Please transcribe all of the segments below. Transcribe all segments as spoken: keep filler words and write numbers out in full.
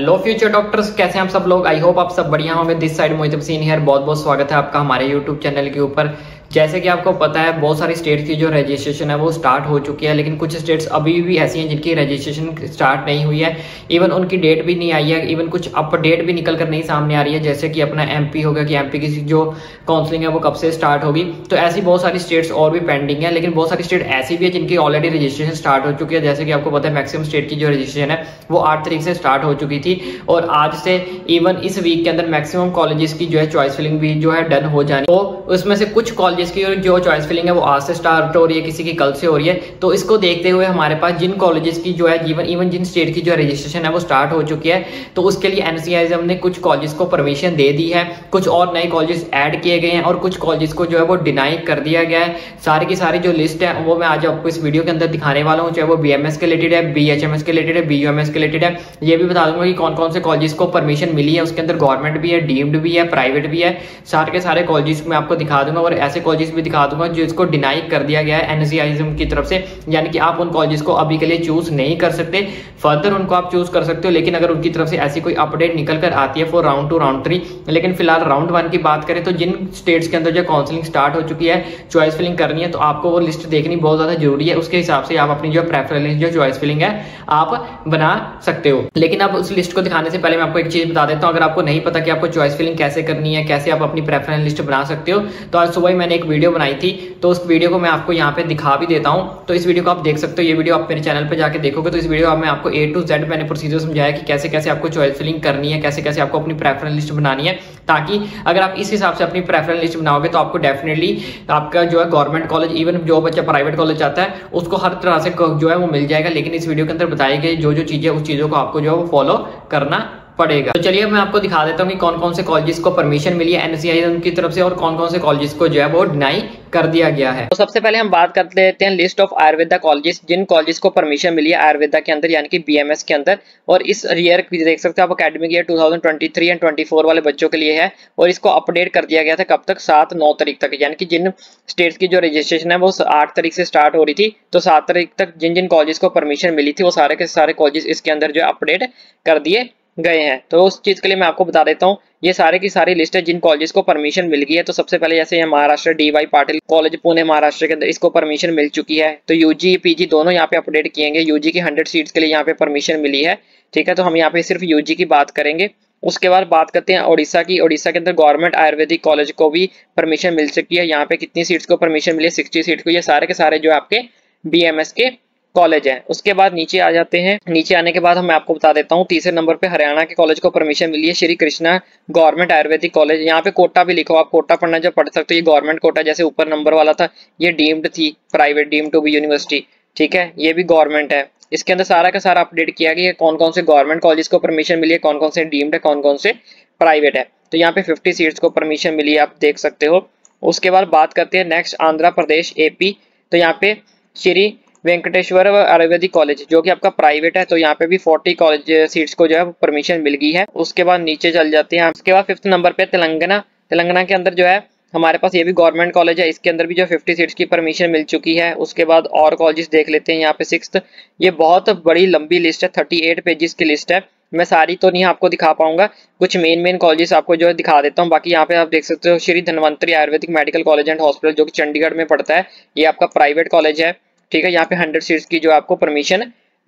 Hello future doctors, कैसे हैं आप सब लोग। आई होप आप सब बढ़िया होंगे। This side Mohit Bhasin here. बहुत बहुत स्वागत है आपका हमारे यूट्यूब चैनल के ऊपर। जैसे कि आपको पता है बहुत सारी स्टेट की जो रजिस्ट्रेशन है वो स्टार्ट हो चुकी है, लेकिन कुछ स्टेट्स अभी भी ऐसी हैं जिनकी रजिस्ट्रेशन स्टार्ट नहीं हुई है, इवन उनकी डेट भी नहीं आई है, इवन कुछ अपडेट भी निकल कर नहीं सामने आ रही है। जैसे कि अपना एमपी होगा कि एमपी की जो काउंसलिंग है वो कब से स्टार्ट होगी। तो ऐसी बहुत सारी स्टेट्स और भी पेंडिंग है, लेकिन बहुत सारी स्टेट ऐसी भी है जिनकी ऑलरेडी रजिस्ट्रेशन स्टार्ट हो चुकी है। जैसे कि आपको पता है मैक्सिमम स्टेट की जो रजिस्ट्रेशन है वो आठ तारीख से स्टार्ट हो चुकी थी, और आज से इवन इस वीक के अंदर मैक्सिमम कॉलेजेस की जो है चॉइस फिलिंग भी जो है डन हो जानी। तो उसमें से कुछ कॉलेज जिसकी जो चॉइस फिलिंग है वो आज से स्टार्ट हो रही है, किसी की कल से हो रही है। तो इसको देखते हुए हमारे पास जिन कॉलेजेस की जो है इवन इवन जिन स्टेट की जो रजिस्ट्रेशन है वो स्टार्ट हो चुकी है, तो उसके लिए एनसीआईएसएम ने कुछ कॉलेजेस को परमिशन दे दी है, कुछ और नए कॉलेजेस ऐड किए गए हैं और कुछ कॉलेजेस को जो है वो डिनाई कर दिया गया है। सारी की सारी जो लिस्ट है वो मैं आज आपको इस वीडियो के अंदर दिखाने वाला हूँ, चाहे वो बीएमएस के रिलेटेड है, बीएचएमएस के रिलेटेड है, बीयूएमएस के रिलेटेड है। ये भी बता दूंगा कि कौन कौन से कॉलेजेस को परमिशन मिली है, उसके अंदर गवर्नमेंट भी है, डीम्ड भी है, प्राइवेट भी है। सारे के सारे कॉलेजेस में आपको दिखा दूंगा और ऐसे कॉलेजेस भी दिखा दूंगा जो इसको डिनाई कर दिया गया है एनसीआईएसएम की तरफ से, यानी कि आप उन कॉलेजेस को अभी के लिए चूज नहीं कर सकते। फर्दर उनको आप चूज कर सकते हो, लेकिन अगर उनकी तरफ से ऐसी कोई अपडेट निकल कर आती है for round two round three. लेकिन फिलहाल राउंड वन की बात करें तो जिन स्टेट्स के अंदर जो काउंसलिंग स्टार्ट हो चुकी है, चॉइस फिलिंग करनी है, तो आपको वो लिस्ट देखनी बहुत ज्यादा जरूरी है। उसके हिसाब से आप अपनी जो प्रेफरेंस जो चॉइस फिलिंग है आप बना सकते हो। लेकिन अब उस लिस्ट को दिखाने से पहले मैं आपको एक चीज बता देता हूँ, अगर आपको नहीं पता कि आपको चॉइस फिलिंग कैसे करनी है, कैसे आप अपनी प्रेफरेंस लिस्ट बना सकते हो, तो आज सुबह मैंने एक वीडियो बनाई थी, तो उस वीडियो को मैं आपको यहाँ पे दिखा भी देता हूँ। तो इस वीडियो को आप देख सकते हो, ये वीडियो आप मेरे चैनल पे जाके देखोगे तो इस वीडियो में आपको ए टू जेड मैंने प्रोसीजर समझाया कि कैसे कैसे आपको चॉइस फिलिंग करनी है, कैसे कैसे आपको अपनी प्रेफरेंस लिस्ट बनानी है, ताकि अगर आप इस हिसाब से अपनी प्रेफरेंस लिस्ट बनाओगे तो आपको डेफिनेटली आपका जो है गवर्नमेंट कॉलेज, इवन जो बच्चा प्राइवेट कॉलेज जाता है उसको हर तरह से जो है वो मिल जाएगा। लेकिन इस वीडियो के अंदर बताई गई जो जो चीज़ें, उस चीज़ों को आपको जो है वो फॉलो करना पड़ेगा। तो चलिए मैं आपको दिखा देता हूँ कि कौन कौन से कॉलेजेस को परमिशन मिली है एनसीआईएसएम की तरफ से और कौन कौन से कॉलेजेस को जो है वो डिनाई कर दिया गया है। तो सबसे पहले हम बात करते लेते हैं लिस्ट ऑफ आयुर्वेदा कॉलेजेस, जिन कॉलेजेस को परमिशन मिली है आयुर्वेदा के अंदर, यानी कि बीएमएस के अंदर। और इस ईयर देख सकते हो आप, अकेडमिक ईयर दो हज़ार तेईस एंड चौबीस वाले बच्चों के लिए है, और इसको अपडेट कर दिया गया था कब तक, सात नौ तारीख तक। यानी कि जिन स्टेट्स की जो रजिस्ट्रेशन है वो आठ तारीख से स्टार्ट हो रही थी, तो सात तारीख तक जिन जिन कॉलेजेस को परमिशन मिली थी वो सारे के सारे कॉलेजेस इसके अंदर जो अपडेट कर दिए गए हैं। तो उस चीज के लिए मैं आपको बता देता हूँ, ये सारे की सारी लिस्ट है जिन कॉलेजेस को परमिशन मिल गई है। तो सबसे पहले जैसे Maharashtra D Y Patil college Pune Maharashtra के अंदर इसको परमिशन मिल चुकी है, तो यूजी पीजी दोनों यहाँ पे अपडेट किए गए। यूजी की हंड्रेड सीट्स के लिए यहाँ पे परमिशन मिली है, ठीक है, तो हम यहाँ पे सिर्फ यूजी की बात करेंगे। उसके बाद बात करते हैं ओडिशा की। ओडिशा के अंदर गवर्नमेंट आयुर्वेदिक कॉलेज को भी परमिशन मिल चुकी है। यहाँ पे कितनी सीट्स को परमिशन मिली है, सिक्सटी सीट को। ये सारे के सारे जो आपके बी एम एस के कॉलेज है। उसके बाद नीचे आ जाते हैं, नीचे आने के बाद हम आपको बता देता हूँ तीसरे नंबर पे हरियाणा के कॉलेज को परमिशन मिली है, श्री कृष्णा गवर्नमेंट आयुर्वेदिक कॉलेज। यहाँ पे कोटा भी लिखो आप, कोटा पढ़ना जो पढ़ सकते हो। ये गवर्नमेंट कोटा जैसे ऊपर नंबर वाला था, ये डीम्ड थी, private deem to be university, ठीक है, ये भी गवर्नमेंट है। इसके अंदर सारा का सारा अपडेट किया गया कौन कौन से गवर्नमेंट कॉलेज को परमिशन मिली है, कौन कौन से डीम्ड है, कौन कौन से प्राइवेट है। तो यहाँ पे फिफ्टी सीट्स को परमिशन मिली है, आप देख सकते हो। उसके बाद बात करते हैं नेक्स्ट आंध्र प्रदेश एपी। तो यहाँ पे श्री वेंकटेश्वरा आयुर्वेदिक कॉलेज जो कि आपका प्राइवेट है, तो यहाँ पे भी चालीस कॉलेज सीट्स को जो है परमिशन मिल गई है। उसके बाद नीचे चल जाते हैं, उसके बाद फिफ्थ नंबर पे तेलंगाना। तेलंगाना के अंदर जो है हमारे पास ये भी गवर्नमेंट कॉलेज है, इसके अंदर भी जो पचास सीट्स की परमिशन मिल चुकी है। उसके बाद और कॉलेजेस देख लेते हैं। यहाँ पे सिक्स्थ, ये बहुत बड़ी लंबी लिस्ट है, थर्टी एट पेजेस की लिस्ट है। मैं सारी तो नहीं आपको दिखा पाऊंगा, कुछ मेन मेन कॉलेजेस आपको जो है दिखा देता हूँ। बाकी यहाँ पे आप देख सकते हो Shri Dhanvantari Ayurvedic medical college and hospital जो कि चंडीगढ़ में पड़ता है, ये आपका प्राइवेट कॉलेज है, ठीक है, यहाँ पे हंड्रेड सीट्स की जो आपको परमिशन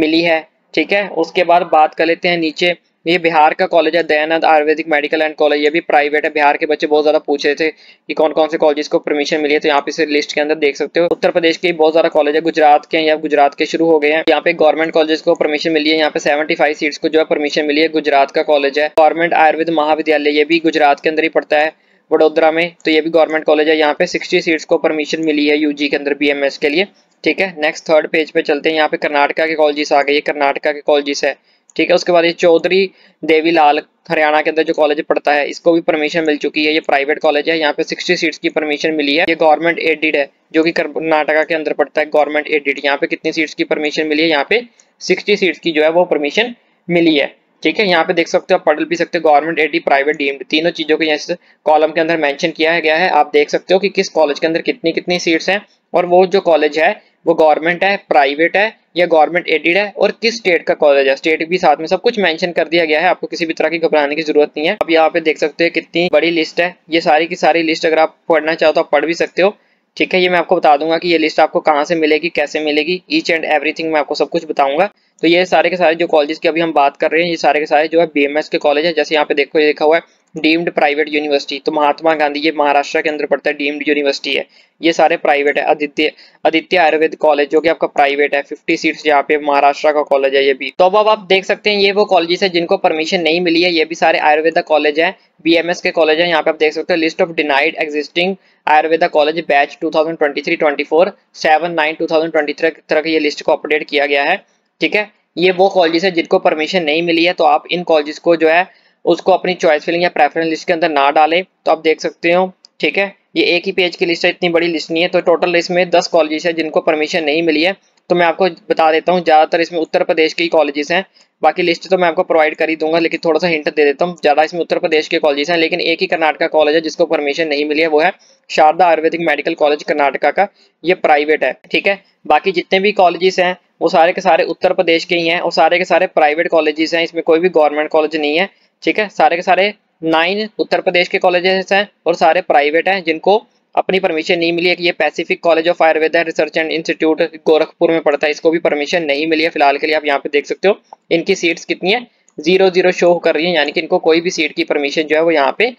मिली है, ठीक है। उसके बाद बात कर लेते हैं नीचे, ये बिहार का कॉलेज है Dayanand Ayurvedic medical and college, ये भी प्राइवेट है। बिहार के बच्चे बहुत ज़्यादा पूछ रहे थे कि कौन कौन से कॉलेज को परमिशन मिली है, तो यहाँ पे इस लिस्ट के अंदर देख सकते हो। उत्तर प्रदेश के बहुत सारा कॉलेज है, गुजरात के या गुजरात के शुरू हो गए हैं। यहाँ पे गवर्नमेंट कॉलेज को परमिशन मिली है, यहाँ पे सेवेंटी फाइव सीट्स को जो है परमिशन मिली है। गुजरात का कॉलेज है गवर्नमेंट आयुर्वेद महाविद्यालय, ये भी गुजरात के अंदर ही पड़ता है, वडोदरा में, तो ये भी गवर्नमेंट कॉलेज है। यहाँ पे सिक्सटी सीट्स को परमिशन मिली है यूजी के अंदर बीएमएस के लिए, ठीक है। नेक्स्ट थर्ड पेज पे चलते हैं, यहाँ पे कर्नाटका के कॉलेजेस आ गए, ये कर्नाटका के कॉलेजेस है, ठीक है। उसके बाद ये चौधरी देवी लाल हरियाणा के अंदर जो कॉलेज पढ़ता है, इसको भी परमिशन मिल चुकी है, ये प्राइवेट कॉलेज है। यहाँ पे सिक्सटी सीट्स की परमिशन मिली है, ये गवर्नमेंट एडिड है जो कि कर्नाटका के अंदर पड़ता है, गवर्नमेंट एडिड। यहाँ पे कितनी सीट्स की परमिशन मिली है, यहाँ पे सिक्सटी सीट्स की जो है वो परमिशन मिली है, ठीक है। यहाँ पे देख सकते हो, आप पढ़ भी सकते हो, गवर्नमेंट एडी, प्राइवेट डीम्ड, तीनों चीज़ों को इस कॉलम के अंदर मेंशन किया गया है। आप देख सकते हो कि किस कॉलेज के अंदर कितनी कितनी सीट्स हैं और वो जो कॉलेज है वो गवर्नमेंट है, प्राइवेट है या गवर्नमेंट एडेड है और किस स्टेट का कॉलेज है, स्टेट भी साथ में सब कुछ मेंशन कर दिया गया है। आपको किसी भी तरह की घबराने की जरूरत नहीं है। आप यहाँ पे देख सकते हो कितनी बड़ी लिस्ट है। ये सारी की सारी लिस्ट अगर आप पढ़ना चाहो तो आप पढ़ भी सकते हो। ठीक है, ये मैं आपको बता दूंगा कि ये लिस्ट आपको कहाँ से मिलेगी, कैसे मिलेगी, ईच एंड एवरीथिंग मैं आपको सब कुछ बताऊंगा। तो ये सारे के सारे जो कॉलेजेस की अभी हम बात कर रहे हैं, ये सारे के सारे जो है बीएमएस के कॉलेज है। जैसे यहाँ पे देखो, ये देखा हुआ है डीम्ड प्राइवेट यूनिवर्सिटी, तो महात्मा गांधी ये महाराष्ट्र के अंदर पड़ता है, डीम्ड यूनिवर्सिटी है। ये सारे प्राइवेट है। आदित्य आदित्य आयुर्वेद कॉलेज जो कि आपका प्राइवेट है, फिफ्टी सीट्स यहाँ पे महाराष्ट्र का कॉलेज है ये भी। तो अब आप देख सकते हैं ये वो कॉलेजेस है जिनको परमिशन नहीं मिली है। ये भी सारे आयुर्वेदा कॉलेज है, बीएमएस के कॉलेज है। यहाँ पे आप देख सकते हो list of denied existing Ayurveda college batch two thousand twenty three twenty four seven nine two thousand twenty three तक ये लिस्ट को अपडेट किया गया है। ठीक है, ये वो कॉलेजेस है जिनको परमिशन नहीं मिली है। तो आप इन कॉलेजेस को जो है उसको अपनी चॉइस फिलिंग या प्रेफरेंस लिस्ट के अंदर ना डालें। तो आप देख सकते हो, ठीक है, ये एक ही पेज की लिस्ट है, इतनी बड़ी लिस्ट नहीं है। तो टोटल इसमें दस कॉलेजेस है जिनको परमिशन नहीं मिली है। तो मैं आपको बता देता हूँ, ज़्यादातर इसमें उत्तर प्रदेश के ही कॉलेजेस हैं। बाकी लिस्ट तो मैं आपको प्रोवाइड कर ही दूंगा, लेकिन थोड़ा सा हिंट दे देता हूँ, ज़्यादा इसमें उत्तर प्रदेश के कॉलेजेस हैं। लेकिन एक ही कर्नाटका कॉलेज है जिसको परमिशन नहीं मिली है, वो है शारदा आयुर्वेदिक मेडिकल कॉलेज कर्नाटका का, ये प्राइवेट है। ठीक है, बाकी जितने भी कॉलेजेस हैं वो सारे के सारे उत्तर प्रदेश के ही हैं और सारे के सारे प्राइवेट कॉलेजेस हैं, इसमें कोई भी गवर्नमेंट कॉलेज नहीं है। ठीक है, सारे के सारे नाइन उत्तर प्रदेश के कॉलेजेस हैं और सारे प्राइवेट हैं जिनको अपनी परमिशन नहीं मिली है। कि ये Pacific college of Ayurveda research and institute Gorakhpur में पड़ता है, इसको भी परमिशन नहीं मिली है फिलहाल के लिए। आप यहाँ पे देख सकते हो इनकी सीट्स कितनी है, जीरो जीरो शो कर रही है, यानी कि इनको कोई भी सीट की परमिशन जो है वो यहाँ पे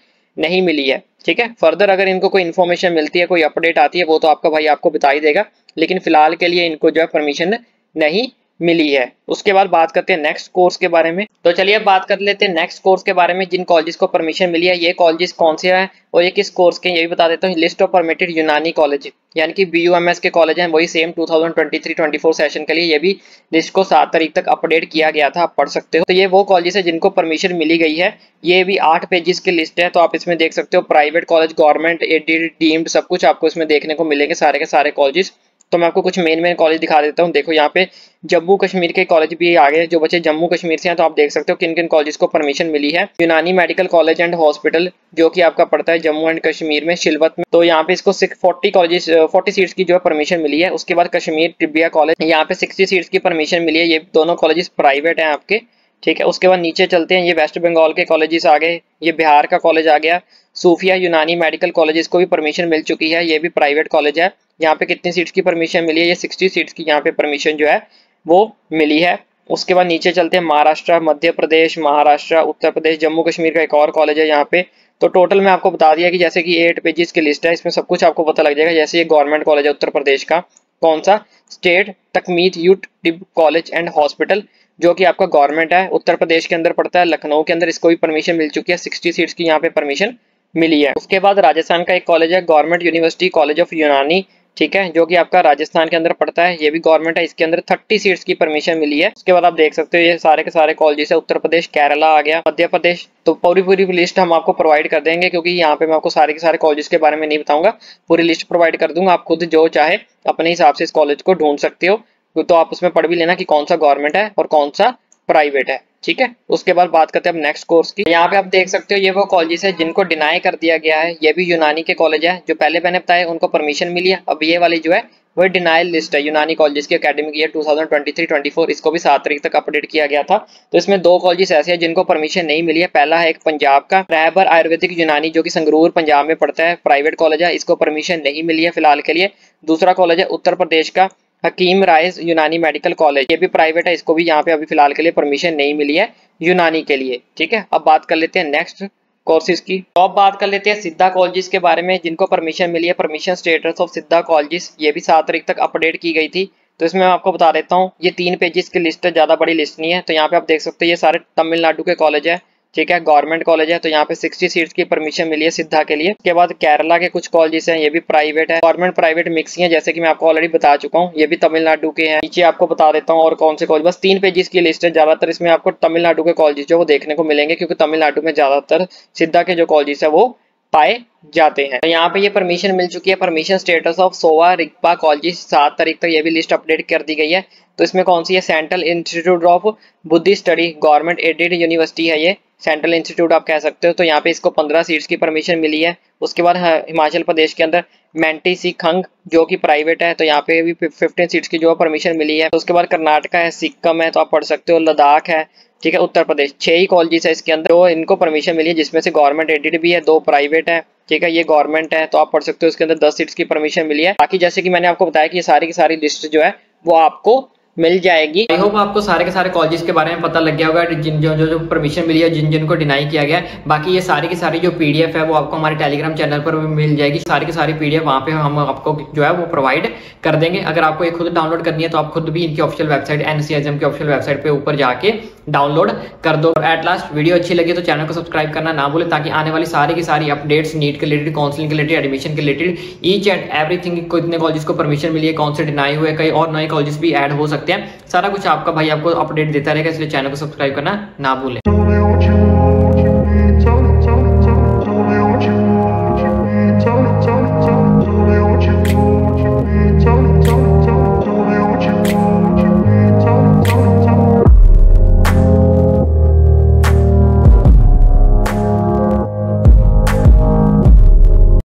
नहीं मिली है। ठीक है, फर्दर अगर इनको कोई इन्फॉर्मेशन मिलती है, कोई अपडेट आती है, वो तो आपका भाई आपको बता ही देगा, लेकिन फिलहाल के लिए इनको जो है परमिशन नहीं मिली है। उसके बाद बात करते हैं नेक्स्ट कोर्स के बारे में। तो चलिए अब बात कर लेते हैं नेक्स्ट कोर्स के बारे में, जिन कॉलेजेस को परमिशन मिली है, ये कॉलेजेस कौन से हैं और ये किस कोर्स के, ये भी बता देता हूँ। List of permitted Unani college, यानी कि बीयूएमएस के कॉलेज हैं, वही same two thousand twenty three twenty four session के लिए ये भी लिस्ट को सात तारीख तक अपडेट किया गया था, आप पढ़ सकते हो। तो ये वो कॉलेज है जिनको परमिशन मिली गई है। ये भी आठ पेजेस की लिस्ट है, तो आप इसमें देख सकते हो private college, government aided, deemed, सब कुछ आपको इसमें देखने को मिलेंगे सारे के सारे कॉलेजेस। तो मैं आपको कुछ मेन मेन कॉलेज दिखा देता हूँ। देखो यहाँ पे जम्मू कश्मीर के कॉलेज भी आ गए, जो बच्चे जम्मू कश्मीर से हैं, तो आप देख सकते हो किन किन कॉलेज को परमिशन मिली है। यूनानी मेडिकल कॉलेज एंड हॉस्पिटल जो कि आपका पड़ता है जम्मू एंड कश्मीर में, शिलवत में, तो यहाँ पे इसको फोर्टी कॉलेज फोर्टी सीट्स की जो है परमिशन मिली है। उसके बाद कश्मीर टिब्बिया कॉलेज, यहाँ पे सिक्सटी सीट्स की परमिशन मिली है। ये दोनों कॉलेजेस प्राइवेट हैं आपके। ठीक है, उसके बाद नीचे चलते हैं, ये वेस्ट बंगाल के कॉलेजेस आ गए, ये बिहार का कॉलेज आ गया। सूफिया यूनानी मेडिकल कॉलेज को भी परमिशन मिल चुकी है, ये भी प्राइवेट कॉलेज है। यहाँ पे कितनी सीट्स की परमिशन मिली है, ये सिक्सटी सीट्स की यहाँ पे परमिशन जो है वो मिली है। उसके बाद नीचे चलते हैं, महाराष्ट्र, मध्य प्रदेश, महाराष्ट्र, उत्तर प्रदेश, जम्मू कश्मीर का एक और कॉलेज है यहाँ पे। तो टोटल मैं आपको बता दिया कि जैसे कि एट पेजेस की लिस्ट है, इसमें सब कुछ आपको पता लग जाएगा। जैसे ये गवर्नमेंट कॉलेज है उत्तर प्रदेश का, कौन सा, state Takmil ut Tib college and hospital, जो कि आपका गवर्नमेंट है, उत्तर प्रदेश के अंदर पड़ता है, लखनऊ के अंदर, इसको भी परमिशन मिल चुकी है, सिक्सटी सीट्स की यहाँ पे परमिशन मिली है। उसके बाद राजस्थान का एक कॉलेज है, गवर्नमेंट यूनिवर्सिटी कॉलेज ऑफ यूनानी, ठीक है, जो कि आपका राजस्थान के अंदर पड़ता है, ये भी गवर्नमेंट है, इसके अंदर थर्टी सीट्स की परमिशन मिली है। उसके बाद आप देख सकते हो ये सारे के सारे कॉलेजेस है, उत्तर प्रदेश, केरला आ गया, मध्य प्रदेश। तो पूरी पूरी लिस्ट हम आपको प्रोवाइड कर देंगे, क्योंकि यहाँ पे मैं आपको सारे के सारे कॉलेजेस के बारे में नहीं बताऊंगा, पूरी लिस्ट प्रोवाइड कर दूंगा। आप खुद जो चाहे अपने हिसाब से इस कॉलेज को ढूंढ सकते हो, तो आप उसमें पढ़ भी लेना कि कौन सा गवर्नमेंट है और कौन सा प्राइवेट है। ठीक है, उसके बाद बात करते हैं अब नेक्स्ट कोर्स की। यहाँ पे आप देख सकते हो ये वो कॉलेजेस है जिनको डिनाई कर दिया गया है। ये भी यूनानी के कॉलेज है, जो पहले मैंने बताया उनको परमिशन मिली है। अब ये वाली जो है वो डिनाइल लिस्ट है यूनानी कॉलेज की, academic year two thousand twenty three twenty four, इसको भी सात तारीख तक अपडेट किया गया था। तो इसमें दो कॉलेजेस ऐसे हैं जिनको परमिशन नहीं मिली है। पहला है एक पंजाब का रहबर आयुर्वेदिक यूनानी, जो कि संगरूर पंजाब में पड़ता है, प्राइवेट कॉलेज है, इसको परमिशन नहीं मिली है फिलहाल के लिए। दूसरा कॉलेज है उत्तर प्रदेश का हकीम राइज यूनानी मेडिकल कॉलेज, ये भी प्राइवेट है, इसको भी यहाँ पे अभी फिलहाल के लिए परमिशन नहीं मिली है यूनानी के लिए। ठीक है, अब बात कर लेते हैं नेक्स्ट कोर्सेज की। तो अब बात कर लेते हैं सिद्धा कॉलेजेस के बारे में जिनको परमिशन मिली है, permission status of Siddha colleges, ये भी सात तारीख तक अपडेट की गई थी। तो इसमें मैं आपको बता देता हूँ, ये तीन पेजेस की लिस्ट है, ज़्यादा बड़ी लिस्ट नहीं है। तो यहाँ पे आप देख सकते हो ये सारे तमिलनाडु के कॉलेज है, ठीक है, गवर्नमेंट कॉलेज है, तो यहाँ पे सिक्सटी सीट्स की परमिशन मिली है सिद्धा के लिए। उसके बाद केरला के कुछ कॉलेजेस हैं, ये भी प्राइवेट है, गवर्नमेंट प्राइवेट मिक्सिंग है, जैसे कि मैं आपको ऑलरेडी बता चुका हूँ, ये भी तमिलनाडु के हैं। नीचे आपको बता देता हूँ और कौन से कॉलेज, बस तीन पेजेस की लिस्ट है, ज्यादातर इसमें आपको तमिलनाडु के कॉलेज जो वो देखने को मिलेंगे, क्योंकि तमिलनाडु में ज्यादातर सिद्धा के जो कॉलेज है वो पाए जाते हैं। तो यहाँ पे ये परमिशन मिल चुकी है, permission status of Sowa Rigpa college, सात तारीख तक ये भी लिस्ट अपडेट कर दी गई है। तो इसमें कौन सी है, central institute of Buddhist study, government aided university है ये, सेंट्रल इंस्टीट्यूट आप कह सकते हो। तो यहाँ पे इसको पंद्रह सीट्स की परमिशन मिली है। उसके बाद हिमाचल प्रदेश के अंदर मेंटी सिखंग जो कि प्राइवेट है, तो यहाँ पे भी फिफ्टीन सीट्स की जो है परमिशन मिली है। तो उसके बाद कर्नाटका है, सिक्किम है, तो आप पढ़ सकते हो, लद्दाख है, ठीक है, उत्तर प्रदेश, छह ही कॉलेजेस है इसके अंदर तो इनको परमिशन मिली है, जिसमें से गवर्नमेंट एडेड भी है, दो प्राइवेट है, ठीक है, ये गवर्नमेंट है। तो आप पढ़ सकते हो, इसके अंदर दस सीट्स की परमिशन मिली है। बाकी जैसे कि मैंने आपको बताया कि सारी की सारी लिस्ट जो है वो आपको मिल जाएगी। आई होप आपको सारे के सारे कॉलेजेस के बारे में पता लग गया होगा, जिन जो जो परमिशन मिली है, जिन जिन को डिनाई किया गया है। बाकी ये सारी की सारी जो पीडीएफ है वो आपको हमारे टेलीग्राम चैनल पर मिल जाएगी। सारी की सारी पीडीएफ वहाँ पे हम आपको जो है वो प्रोवाइड कर देंगे। अगर आपको ये खुद डाउनलोड करनी है तो आप खुद भी इनकी ऑफिशियल वेबसाइट एनसीआईएसएम की ऑफिशियल वेबसाइट पे ऊपर जाके डाउनलोड कर दो। एट लास्ट वीडियो अच्छी लगी तो चैनल को सब्सक्राइब करना ना भूले, ताकि आने वाली सारी की सारी अपडेट्स, नीट के रिलेटेड, काउंसलिंग के रिलेटेड, एडमिशन के रिलेटेड, ईच एंड एवरीथिंग, कितने कॉलेज को परमिशन मिली है, कौन से डिनाई हुए, कई और नए कॉलेज भी ऐड हो सकते हैं, सारा कुछ आपका भाई आपको अपडेट देता रहेगा। इसलिए चैनल को सब्सक्राइब करना ना भूलें।